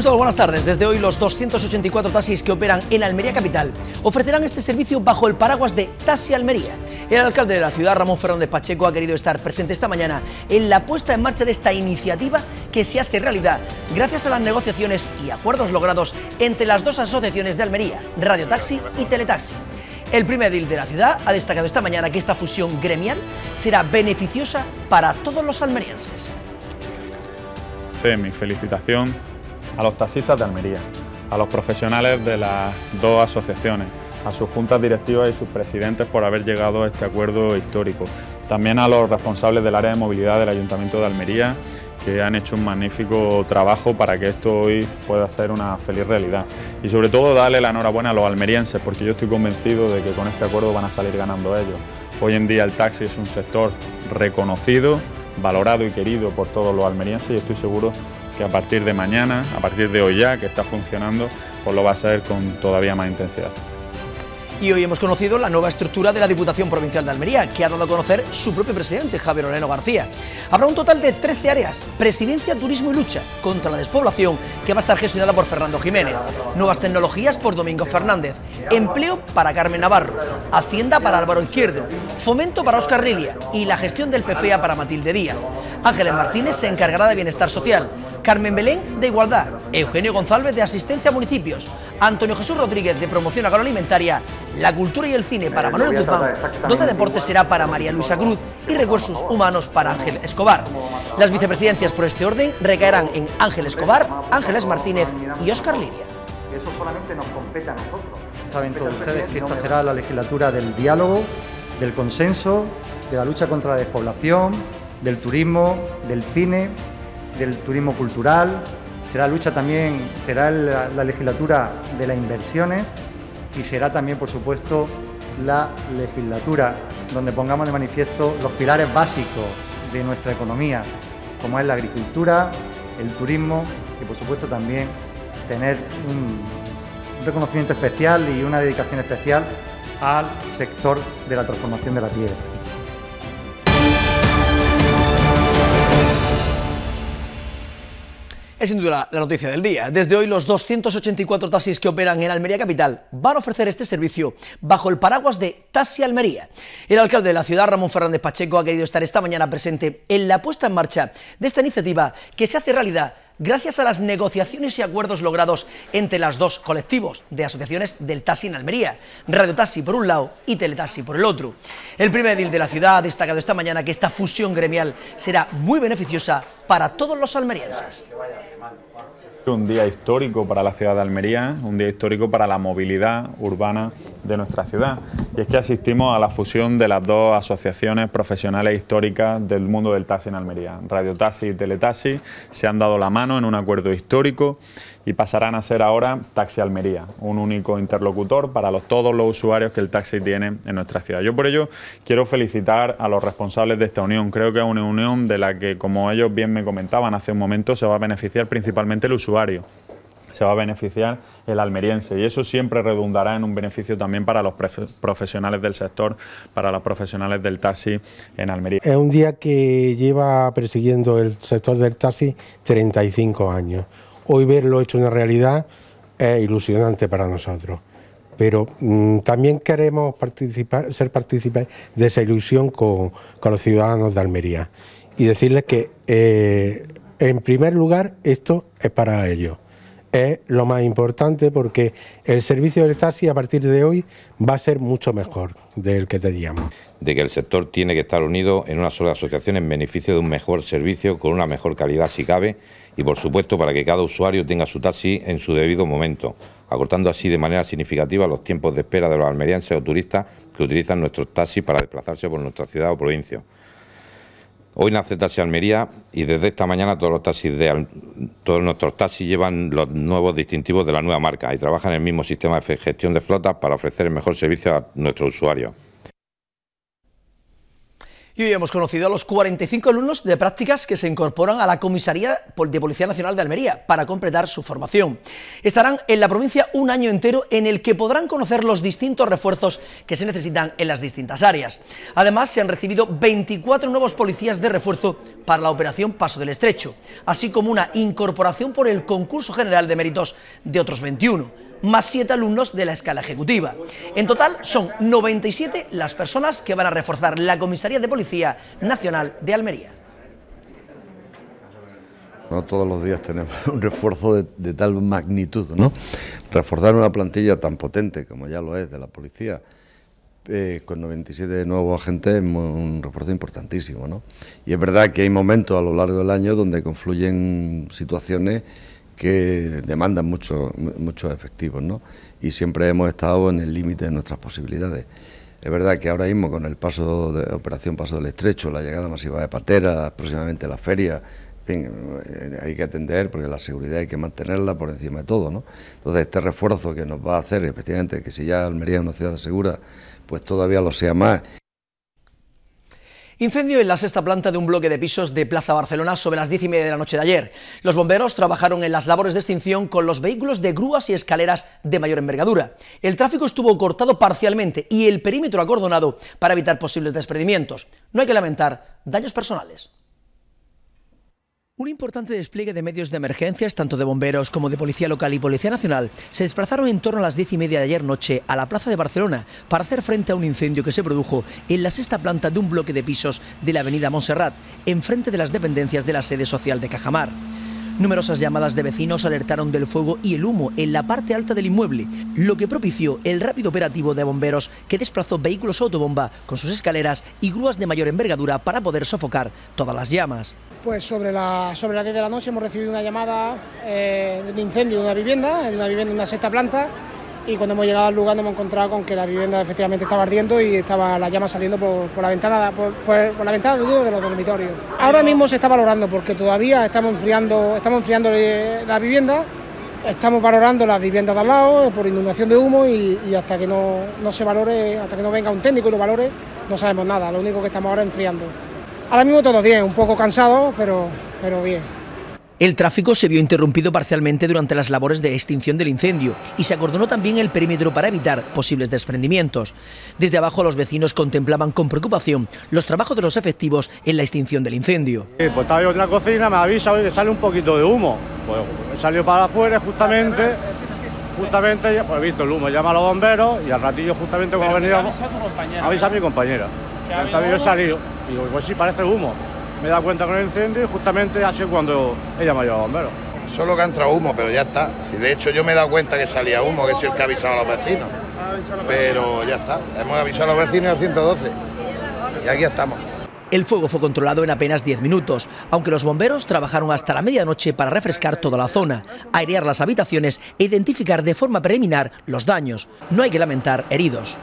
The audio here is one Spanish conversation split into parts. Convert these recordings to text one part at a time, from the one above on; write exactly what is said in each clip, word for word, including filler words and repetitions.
Muchas buenas tardes. Desde hoy los doscientos ochenta y cuatro taxis que operan en Almería Capital ofrecerán este servicio bajo el paraguas de Taxi Almería. El alcalde de la ciudad, Ramón Fernández Pacheco, ha querido estar presente esta mañana en la puesta en marcha de esta iniciativa que se hace realidad gracias a las negociaciones y acuerdos logrados entre las dos asociaciones de Almería, Radio Taxi y Teletaxi. El primer edil de la ciudad ha destacado esta mañana que esta fusión gremial será beneficiosa para todos los almerienses. Sí, mi felicitación a los taxistas de Almería, a los profesionales de las dos asociaciones, a sus juntas directivas y sus presidentes por haber llegado a este acuerdo histórico. También a los responsables del área de movilidad del Ayuntamiento de Almería, que han hecho un magnífico trabajo para que esto hoy pueda ser una feliz realidad. Y sobre todo darle la enhorabuena a los almerienses, porque yo estoy convencido de que con este acuerdo van a salir ganando ellos. Hoy en día el taxi es un sector reconocido, valorado y querido por todos los almerienses, y estoy seguro que a partir de mañana, a partir de hoy ya, que está funcionando, pues lo va a hacer con todavía más intensidad. Y hoy hemos conocido la nueva estructura de la Diputación Provincial de Almería, que ha dado a conocer su propio presidente, Javier Aureliano García. Habrá un total de trece áreas: presidencia, turismo y lucha contra la despoblación, que va a estar gestionada por Fernando Jiménez; nuevas tecnologías por Domingo Fernández; empleo para Carmen Navarro; hacienda para Álvaro Izquierdo; fomento para Óscar Rilla y la gestión del P F E A para Matilde Díaz. Ángeles Martínez se encargará de bienestar social, Carmen Belén de igualdad, Eugenio González de asistencia a municipios, Antonio Jesús Rodríguez de promoción agroalimentaria, la cultura y el cine para Manuel Tupán, donde deporte será para María Luisa Cruz y recursos humanos para Ángel Escobar. Las vicepresidencias por este orden recaerán en Ángel Escobar, Ángeles Martínez y Óscar Liria. Eso solamente nos compete a nosotros. Saben todos ustedes que esta será la legislatura del diálogo, del consenso, de la lucha contra la despoblación, del turismo, del cine, del turismo cultural. Será lucha también, será la, la legislatura de las inversiones. Y será también, por supuesto, la legislatura donde pongamos de manifiesto los pilares básicos de nuestra economía, como es la agricultura, el turismo y, por supuesto, también tener un reconocimiento especial y una dedicación especial al sector de la transformación de la piedra. Es sin duda la noticia del día. Desde hoy los doscientos ochenta y cuatro taxis que operan en Almería Capital van a ofrecer este servicio bajo el paraguas de Taxi Almería. El alcalde de la ciudad, Ramón Fernández Pacheco, ha querido estar esta mañana presente en la puesta en marcha de esta iniciativa que se hace realidad gracias a las negociaciones y acuerdos logrados entre los dos colectivos de asociaciones del taxi en Almería, Radio Taxi por un lado y Teletaxi por el otro. El primer edil de la ciudad ha destacado esta mañana que esta fusión gremial será muy beneficiosa para todos los almerienses. Un día histórico para la ciudad de Almería, un día histórico para la movilidad urbana de nuestra ciudad. Y es que asistimos a la fusión de las dos asociaciones profesionales históricas del mundo del taxi en Almería. Radio Taxi y Teletaxi se han dado la mano en un acuerdo histórico y pasarán a ser ahora Taxi Almería, un único interlocutor para los, todos los usuarios que el taxi tiene en nuestra ciudad. Yo por ello quiero felicitar a los responsables de esta unión. Creo que es una unión de la que, como ellos bien me comentaban hace un momento, se va a beneficiar principalmente el usuario. Se va a beneficiar el almeriense, y eso siempre redundará en un beneficio también para los profesionales del sector, para los profesionales del taxi en Almería. Es un día que lleva persiguiendo el sector del taxi treinta y cinco años. Hoy verlo hecho una realidad es ilusionante para nosotros, pero mmm, también queremos participar, ser partícipes de esa ilusión con, con los ciudadanos de Almería y decirles que eh, en primer lugar, esto es para ellos. Es lo más importante, porque el servicio del taxi a partir de hoy va a ser mucho mejor del que teníamos. De que el sector tiene que estar unido en una sola asociación en beneficio de un mejor servicio, con una mejor calidad si cabe, y por supuesto para que cada usuario tenga su taxi en su debido momento, acortando así de manera significativa los tiempos de espera de los almerienses o turistas que utilizan nuestros taxis para desplazarse por nuestra ciudad o provincia. Hoy nace Taxi Almería y desde esta mañana todos los taxis de, todos nuestros taxis llevan los nuevos distintivos de la nueva marca y trabajan en el mismo sistema de gestión de flotas para ofrecer el mejor servicio a nuestros usuarios. Y hoy hemos conocido a los cuarenta y cinco alumnos de prácticas que se incorporan a la Comisaría de Policía Nacional de Almería para completar su formación. Estarán en la provincia un año entero en el que podrán conocer los distintos refuerzos que se necesitan en las distintas áreas. Además, se han recibido veinticuatro nuevos policías de refuerzo para la operación Paso del Estrecho, así como una incorporación por el concurso general de méritos de otros veintiuno. Más siete alumnos de la escala ejecutiva. En total son noventa y siete las personas que van a reforzar la Comisaría de Policía Nacional de Almería. No todos los días tenemos un refuerzo de, de tal magnitud, ¿no? Reforzar una plantilla tan potente como ya lo es de la policía, eh, con noventa y siete nuevos agentes, es un refuerzo importantísimo, ¿no? Y es verdad que hay momentos a lo largo del año donde confluyen situaciones que demandan mucho, muchos efectivos, ¿no? Y siempre hemos estado en el límite de nuestras posibilidades. Es verdad que ahora mismo con el paso de Operación Paso del Estrecho, la llegada masiva de pateras, próximamente la feria, en fin, hay que atender porque la seguridad hay que mantenerla por encima de todo, ¿no? Entonces este refuerzo que nos va a hacer, efectivamente, que si ya Almería es una ciudad segura, pues todavía lo sea más. Incendio en la sexta planta de un bloque de pisos de Plaza Barcelona sobre las diez y media de la noche de ayer. Los bomberos trabajaron en las labores de extinción con los vehículos de grúas y escaleras de mayor envergadura. El tráfico estuvo cortado parcialmente y el perímetro acordonado para evitar posibles desprendimientos. No hay que lamentar daños personales. Un importante despliegue de medios de emergencias, tanto de bomberos como de policía local y policía nacional, se desplazaron en torno a las diez y media de ayer noche a la Plaza de Barcelona para hacer frente a un incendio que se produjo en la sexta planta de un bloque de pisos de la avenida Montserrat, enfrente de las dependencias de la sede social de Cajamar. Numerosas llamadas de vecinos alertaron del fuego y el humo en la parte alta del inmueble, lo que propició el rápido operativo de bomberos que desplazó vehículos autobomba con sus escaleras y grúas de mayor envergadura para poder sofocar todas las llamas. Pues sobre, la, sobre las diez de la noche hemos recibido una llamada eh, de un incendio de una vivienda, en una vivienda en una sexta planta, y cuando hemos llegado al lugar nos hemos encontrado con que la vivienda efectivamente estaba ardiendo y estaba la llama saliendo por, por la ventana por, por, por la ventana de uno de los dormitorios. Ahora mismo se está valorando porque todavía estamos enfriando, estamos enfriando la vivienda, estamos valorando las viviendas de al lado por inundación de humo y, y hasta que no, no se valore, hasta que no venga un técnico y lo valore, no sabemos nada, lo único que estamos ahora enfriando. Ahora mismo todo bien, un poco cansado, pero, pero bien. El tráfico se vio interrumpido parcialmente durante las labores de extinción del incendio y se acordonó también el perímetro para evitar posibles desprendimientos. Desde abajo los vecinos contemplaban con preocupación los trabajos de los efectivos en la extinción del incendio. Sí, pues estaba en otra cocina, me avisa que sale un poquito de humo. Pues salió para afuera justamente, justamente, pues he visto el humo, llama a los bomberos y al ratillo justamente cuando veníamos... Avisa a mi compañera. Yo he salido y digo, pues sí, parece humo. Me he dado cuenta con el incendio y justamente ha sido cuando ella me ha llevado a bomberos. Solo que ha entrado humo, pero ya está. Si de hecho yo me he dado cuenta que salía humo, que es el que ha avisado a los vecinos. Pero ya está, hemos avisado a los vecinos al ciento doce y aquí estamos. El fuego fue controlado en apenas diez minutos, aunque los bomberos trabajaron hasta la medianoche para refrescar toda la zona, airear las habitaciones e identificar de forma preliminar los daños. No hay que lamentar heridos.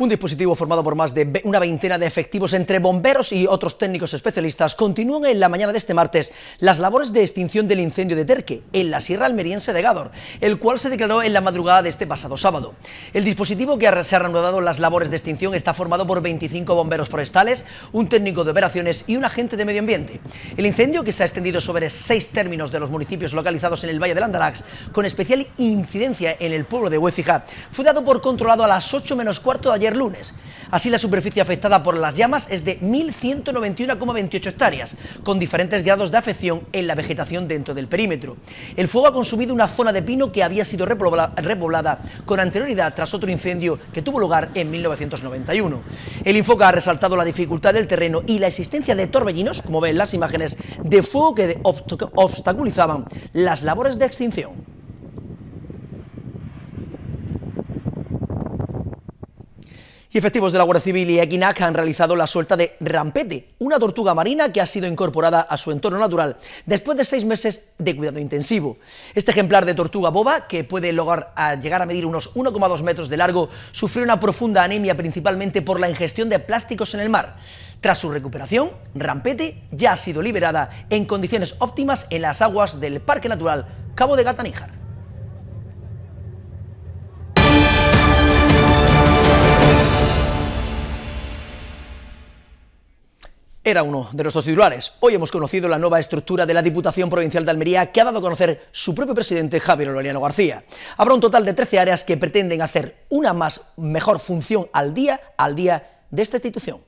Un dispositivo formado por más de una veintena de efectivos entre bomberos y otros técnicos especialistas continúan en la mañana de este martes las labores de extinción del incendio de Terque, en la sierra almeriense de Gádor, el cual se declaró en la madrugada de este pasado sábado. El dispositivo que se ha reanudado las labores de extinción está formado por veinticinco bomberos forestales, un técnico de operaciones y un agente de medio ambiente. El incendio, que se ha extendido sobre seis términos de los municipios localizados en el Valle del Andarax, con especial incidencia en el pueblo de Huécija, fue dado por controlado a las ocho menos cuarto de ayer lunes. Así, la superficie afectada por las llamas es de mil ciento noventa y uno coma veintiocho hectáreas, con diferentes grados de afección en la vegetación dentro del perímetro. El fuego ha consumido una zona de pino que había sido repobla, repoblada con anterioridad tras otro incendio que tuvo lugar en mil novecientos noventa y uno. El Infoca ha resaltado la dificultad del terreno y la existencia de torbellinos, como ven las imágenes, de fuego que obstaculizaban las labores de extinción. Y efectivos de la Guardia Civil y Equinac han realizado la suelta de Rampete, una tortuga marina que ha sido incorporada a su entorno natural después de seis meses de cuidado intensivo. Este ejemplar de tortuga boba, que puede lograr a llegar a medir unos uno coma dos metros de largo, sufrió una profunda anemia principalmente por la ingestión de plásticos en el mar. Tras su recuperación, Rampete ya ha sido liberada en condiciones óptimas en las aguas del Parque Natural Cabo de Gata-Níjar. Era uno de nuestros titulares. Hoy hemos conocido la nueva estructura de la Diputación Provincial de Almería que ha dado a conocer su propio presidente Javier Aureliano García. Habrá un total de trece áreas que pretenden hacer una más mejor función al día al día de esta institución.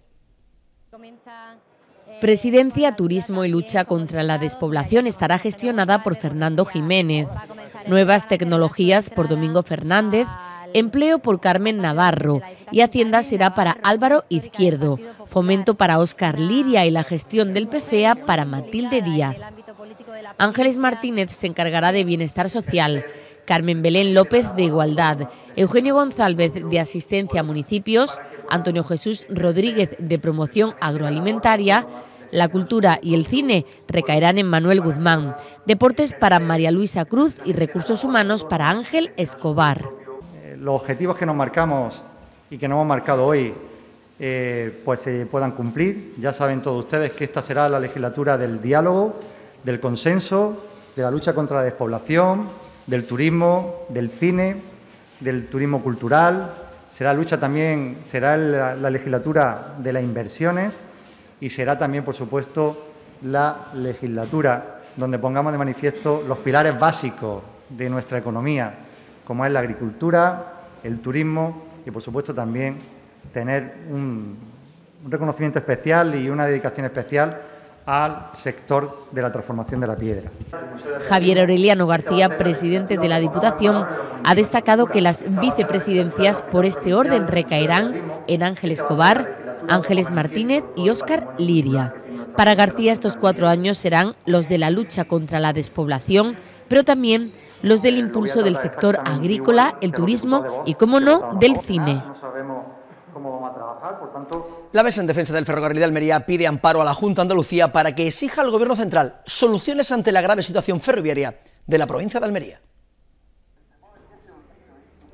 Presidencia, Turismo y Lucha contra la Despoblación estará gestionada por Fernando Jiménez. Nuevas Tecnologías por Domingo Fernández. Empleo por Carmen Navarro y Hacienda será para Álvaro Izquierdo, Fomento para Óscar Liria y la gestión del P F E A para Matilde Díaz. Ángeles Martínez se encargará de Bienestar Social, Carmen Belén López de Igualdad, Eugenio González de Asistencia a Municipios, Antonio Jesús Rodríguez de Promoción Agroalimentaria. La cultura y el cine recaerán en Manuel Guzmán, Deportes para María Luisa Cruz y Recursos Humanos para Ángel Escobar. Los objetivos que nos marcamos y que nos hemos marcado hoy eh, pues se eh, puedan cumplir. Ya saben todos ustedes que esta será la legislatura del diálogo, del consenso, de la lucha contra la despoblación, del turismo, del cine, del turismo cultural. Será lucha también, será la, la legislatura de las inversiones y será también, por supuesto, la legislatura donde pongamos de manifiesto los pilares básicos de nuestra economía, como es la agricultura, el turismo y, por supuesto, también tener un, un reconocimiento especial y una dedicación especial al sector de la transformación de la piedra. Javier Aureliano García, presidente de la Diputación, ha destacado que las vicepresidencias por este orden recaerán en Ángel Escobar, Ángeles Martínez y Óscar Liria. Para García estos cuatro años serán los de la lucha contra la despoblación, pero también los del impulso del sector agrícola, el turismo y, como no, del cine. La Mesa en Defensa del Ferrocarril de Almería pide amparo a la Junta de Andalucía para que exija al Gobierno central soluciones ante la grave situación ferroviaria de la provincia de Almería.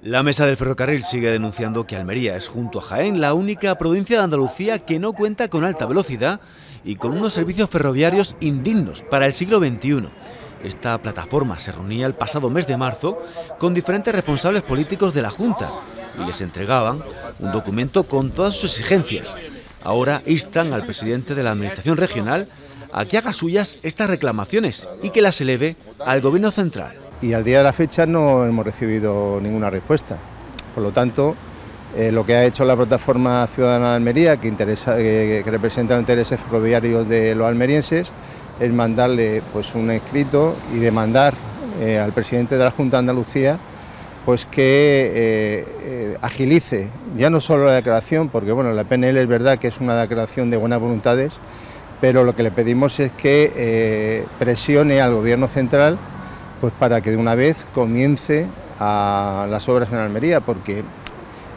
La Mesa del Ferrocarril sigue denunciando que Almería es, junto a Jaén, la única provincia de Andalucía que no cuenta con alta velocidad y con unos servicios ferroviarios indignos para el siglo veintiuno. Esta plataforma se reunía el pasado mes de marzo con diferentes responsables políticos de la Junta y les entregaban un documento con todas sus exigencias. Ahora instan al presidente de la Administración Regional a que haga suyas estas reclamaciones y que las eleve al Gobierno central. Y al día de la fecha no hemos recibido ninguna respuesta. Por lo tanto, eh, lo que ha hecho la plataforma Ciudadana de Almería, que, interesa, eh, que representa los intereses ferroviarios de los almerienses, es mandarle pues un escrito y demandar eh, al presidente de la Junta de Andalucía pues que eh, eh, agilice ya no solo la declaración, porque bueno, la P N L es verdad que es una declaración de buenas voluntades, pero lo que le pedimos es que eh, presione al Gobierno central pues para que de una vez comience a las obras en Almería, porque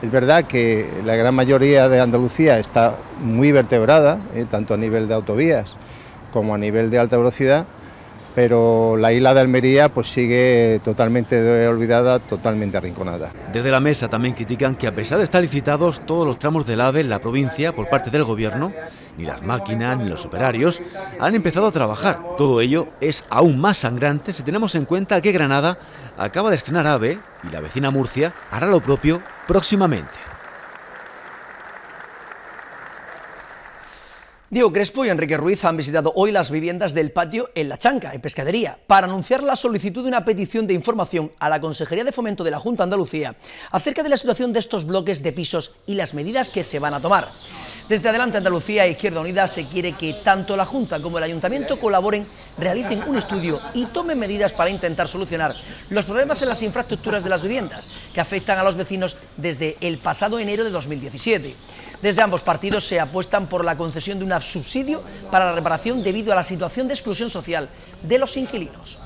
es verdad que la gran mayoría de Andalucía está muy vertebrada, eh, tanto a nivel de autovías como a nivel de alta velocidad, pero la isla de Almería pues sigue totalmente olvidada, totalmente arrinconada. Desde la mesa también critican que, a pesar de estar licitados todos los tramos del AVE en la provincia por parte del Gobierno, ni las máquinas ni los operarios han empezado a trabajar. Todo ello es aún más sangrante si tenemos en cuenta que Granada acaba de estrenar AVE y la vecina Murcia hará lo propio próximamente. Diego Crespo y Enrique Ruiz han visitado hoy las viviendas del patio en La Chanca, en Pescadería, para anunciar la solicitud de una petición de información a la Consejería de Fomento de la Junta de Andalucía acerca de la situación de estos bloques de pisos y las medidas que se van a tomar. Desde Adelante Andalucía e Izquierda Unida se quiere que tanto la Junta como el Ayuntamiento colaboren, realicen un estudio y tomen medidas para intentar solucionar los problemas en las infraestructuras de las viviendas que afectan a los vecinos desde el pasado enero de dos mil diecisiete. Desde ambos partidos se apuestan por la concesión de un subsidio para la reparación debido a la situación de exclusión social de los inquilinos.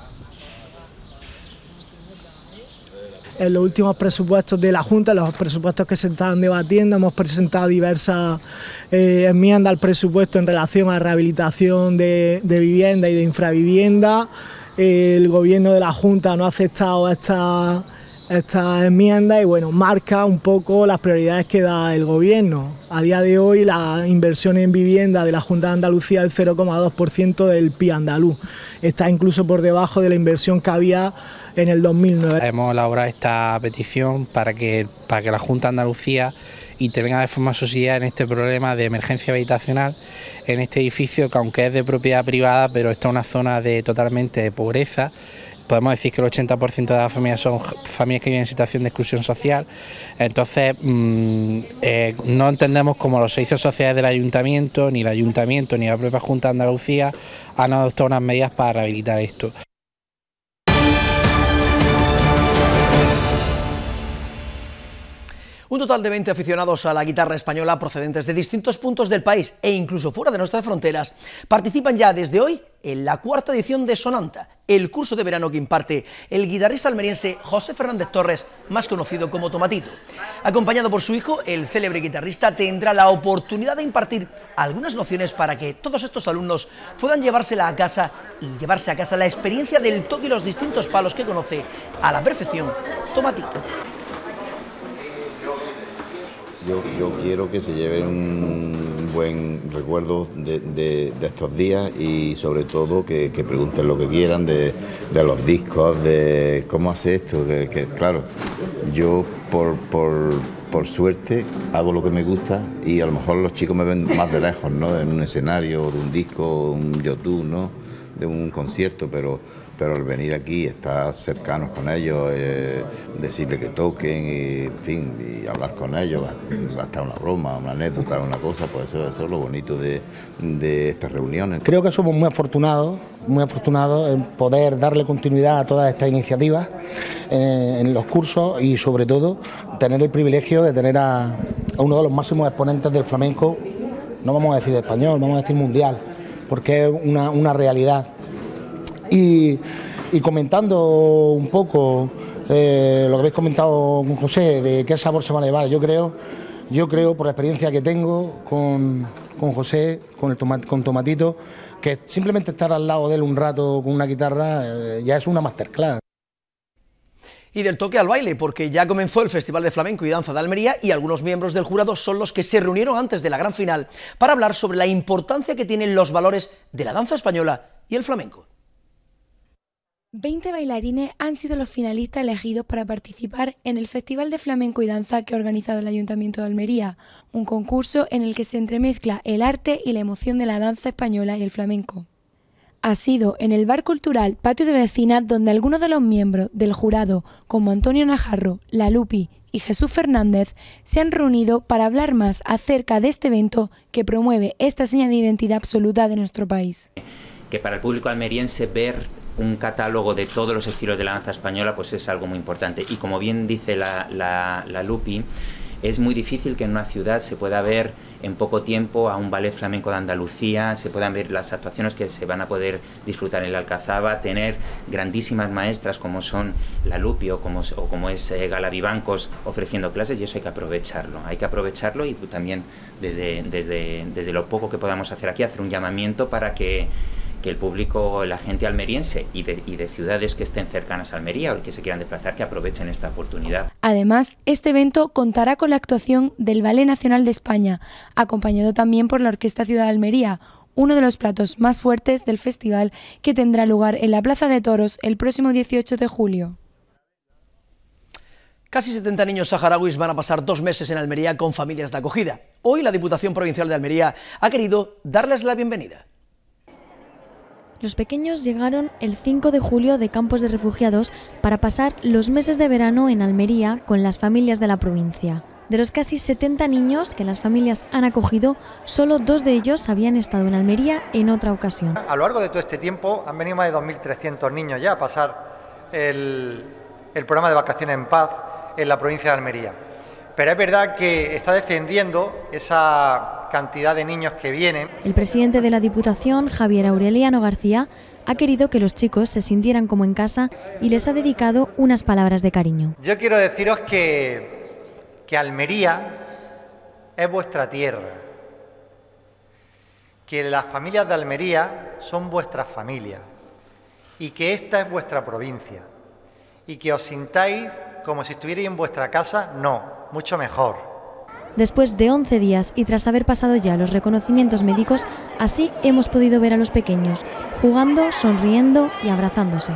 En los últimos presupuestos de la Junta, los presupuestos que se estaban debatiendo, hemos presentado diversas eh, enmiendas al presupuesto en relación a rehabilitación de, de vivienda y de infravivienda. El Gobierno de la Junta no ha aceptado esta... Esta enmienda y bueno, marca un poco las prioridades que da el Gobierno. A día de hoy la inversión en vivienda de la Junta de Andalucía es del cero coma dos por ciento del P I B andaluz. Está incluso por debajo de la inversión que había en el dos mil nueve. Hemos elaborado esta petición para que, para que la Junta de Andalucía intervenga de forma social en este problema de emergencia habitacional en este edificio, que aunque es de propiedad privada, pero está en una zona de totalmente de pobreza. Podemos decir que el ochenta por ciento de las familias son familias que viven en situación de exclusión social. Entonces, mmm, eh, no entendemos cómo los servicios sociales del ayuntamiento, ni el ayuntamiento, ni la propia Junta de Andalucía han adoptado unas medidas para rehabilitar esto. Un total de veinte aficionados a la guitarra española procedentes de distintos puntos del país e incluso fuera de nuestras fronteras participan ya desde hoy en la cuarta edición de Sonanta, el curso de verano que imparte el guitarrista almeriense José Fernández Torres, más conocido como Tomatito. Acompañado por su hijo, el célebre guitarrista tendrá la oportunidad de impartir algunas nociones para que todos estos alumnos puedan llevársela a casa y llevarse a casa la experiencia del toque y los distintos palos que conoce a la perfección Tomatito. Yo, yo quiero que se lleven un buen recuerdo de, de, de estos días y sobre todo que, que pregunten lo que quieran de, de los discos, de cómo hace esto, que, que claro, yo por, por, por suerte hago lo que me gusta y a lo mejor los chicos me ven más de lejos, ¿no? En un escenario, de un disco, un YouTube, ¿no? De un concierto, pero... pero al venir aquí, estar cercanos con ellos, eh, decirles que toquen, y, en fin, y hablar con ellos, hasta una broma, una anécdota, una cosa, pues eso, eso es lo bonito de, de estas reuniones. Creo que somos muy afortunados, muy afortunados en poder darle continuidad a todas estas iniciativas, eh, en los cursos y sobre todo tener el privilegio de tener a, a uno de los máximos exponentes del flamenco, no vamos a decir español, vamos a decir mundial, porque es una, una realidad. Y, y comentando un poco eh, lo que habéis comentado con José, de qué sabor se van a llevar, yo creo, yo creo por la experiencia que tengo con, con José, con, el toma, con Tomatito, que simplemente estar al lado de él un rato con una guitarra eh, ya es una masterclass. Y del toque al baile, porque ya comenzó el Festival de Flamenco y Danza de Almería y algunos miembros del jurado son los que se reunieron antes de la gran final para hablar sobre la importancia que tienen los valores de la danza española y el flamenco. veinte bailarines han sido los finalistas elegidos para participar en el Festival de Flamenco y Danza que ha organizado el Ayuntamiento de Almería, un concurso en el que se entremezcla el arte y la emoción de la danza española y el flamenco. Ha sido en el bar cultural Patio de Vecinas donde algunos de los miembros del jurado, como Antonio Najarro, La Lupi y Jesús Fernández, se han reunido para hablar más acerca de este evento que promueve esta seña de identidad absoluta de nuestro país. Que para el público almeriense ver un catálogo de todos los estilos de la danza española pues es algo muy importante, y como bien dice la, la, la Lupi, es muy difícil que en una ciudad se pueda ver en poco tiempo a un ballet flamenco de Andalucía, se puedan ver las actuaciones que se van a poder disfrutar en la Alcazaba, tener grandísimas maestras como son la Lupi o como, o como es eh, Galavibancos ofreciendo clases, y eso hay que aprovecharlo, hay que aprovecharlo y también desde, desde, desde lo poco que podamos hacer aquí, hacer un llamamiento para que que el público, la gente almeriense y de, y de ciudades que estén cercanas a Almería o que se quieran desplazar, que aprovechen esta oportunidad. Además, este evento contará con la actuación del Ballet Nacional de España, acompañado también por la Orquesta Ciudad de Almería, uno de los platos más fuertes del festival que tendrá lugar en la Plaza de Toros el próximo dieciocho de julio. Casi setenta niños saharauis van a pasar dos meses en Almería con familias de acogida. Hoy la Diputación Provincial de Almería ha querido darles la bienvenida. Los pequeños llegaron el cinco de julio de campos de refugiados para pasar los meses de verano en Almería con las familias de la provincia. De los casi setenta niños que las familias han acogido, solo dos de ellos habían estado en Almería en otra ocasión. A lo largo de todo este tiempo han venido más de dos mil trescientos niños ya a pasar el, el programa de vacaciones en paz en la provincia de Almería. Pero es verdad que está descendiendo esa cantidad de niños que vienen. El presidente de la Diputación, Javier Aureliano García, ha querido que los chicos se sintieran como en casa y les ha dedicado unas palabras de cariño. Yo quiero deciros que, que Almería es vuestra tierra, que las familias de Almería son vuestras familias y que esta es vuestra provincia y que os sintáis como si estuvierais en vuestra casa, no. Mucho mejor. Después de once días y tras haber pasado ya los reconocimientos médicos, así hemos podido ver a los pequeños, jugando, sonriendo y abrazándose.